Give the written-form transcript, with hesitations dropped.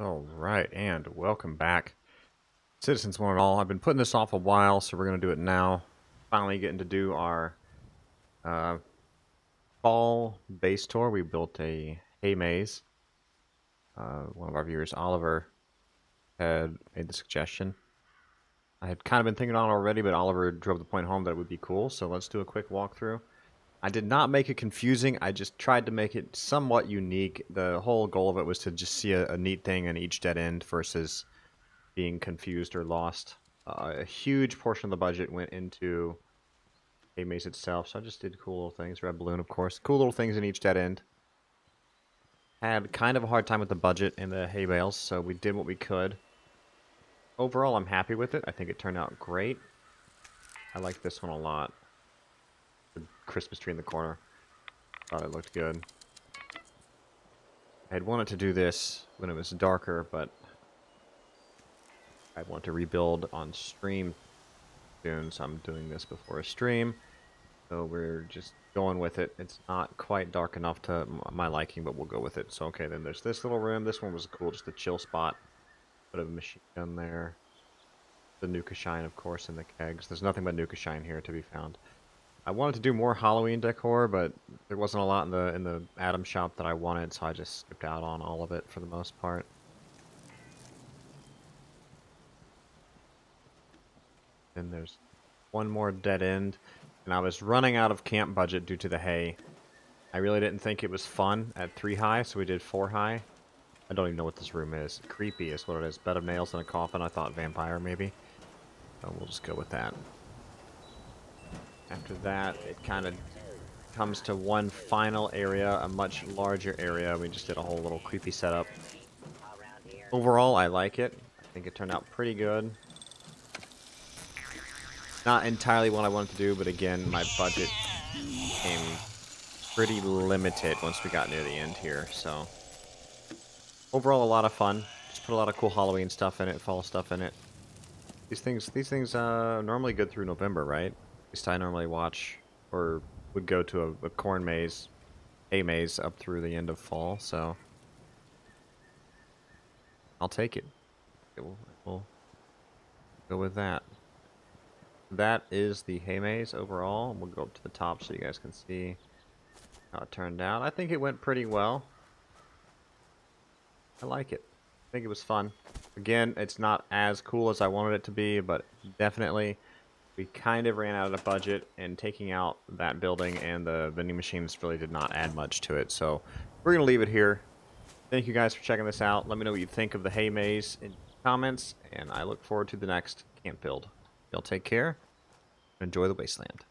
All right, and welcome back, citizens one and all. I've been putting this off a while, so we're going to do it now. Finally getting to do our fall base tour. We built a hay maze. One of our viewers, Oliver, had made the suggestion. I had kind of been thinking on it already, but Oliver drove the point home that it would be cool, so let's do a quick walkthrough. I did not make it confusing, I just tried to make it somewhat unique. The whole goal of it was to just see a neat thing in each dead end versus being confused or lost. A huge portion of the budget went into a maze itself, so I just did cool little things. Red balloon, of course. Cool little things in each dead end. Had kind of a hard time with the budget and the hay bales, so we did what we could. Overall, I'm happy with it. I think it turned out great. I like this one a lot. The Christmas tree in the corner. Thought it looked good. I had wanted to do this when it was darker, but I want to rebuild on stream soon, so I'm doing this before a stream. So we're just going with it. It's not quite dark enough to my liking, but we'll go with it. So, okay, then there's this little room. This one was cool, just a chill spot. Bit of a machine gun there. The Nuka Shine, of course, in the kegs. There's nothing but Nuka Shine here to be found. I wanted to do more Halloween decor, but there wasn't a lot in the Atom shop that I wanted, so I just skipped out on all of it for the most part. Then there's one more dead end, and I was running out of camp budget due to the hay. I really didn't think it was fun at 3 high, so we did 4 high. I don't even know what this room is. Creepy is what it is. Bed of nails in a coffin. I thought vampire, maybe. So we'll just go with that. After that, it kind of comes to one final area, a much larger area. We just did a whole little creepy setup. Overall, I like it. I think it turned out pretty good. Not entirely what I wanted to do, but again, my budget became pretty limited once we got near the end here, so... Overall, a lot of fun. Just put a lot of cool Halloween stuff in it, fall stuff in it. These things normally go through November, right? At least I normally watch, or would go to a corn maze, hay maze, up through the end of fall, so... I'll take it. We'll go with that. That is the hay maze overall. We'll go up to the top so you guys can see how it turned out. I think it went pretty well. I like it. I think it was fun. Again, it's not as cool as I wanted it to be, but definitely we kind of ran out of budget, and taking out that building and the vending machines really did not add much to it. So we're going to leave it here. Thank you guys for checking this out. Let me know what you think of the hay maze in the comments, and I look forward to the next camp build. Y'all take care. Enjoy the wasteland.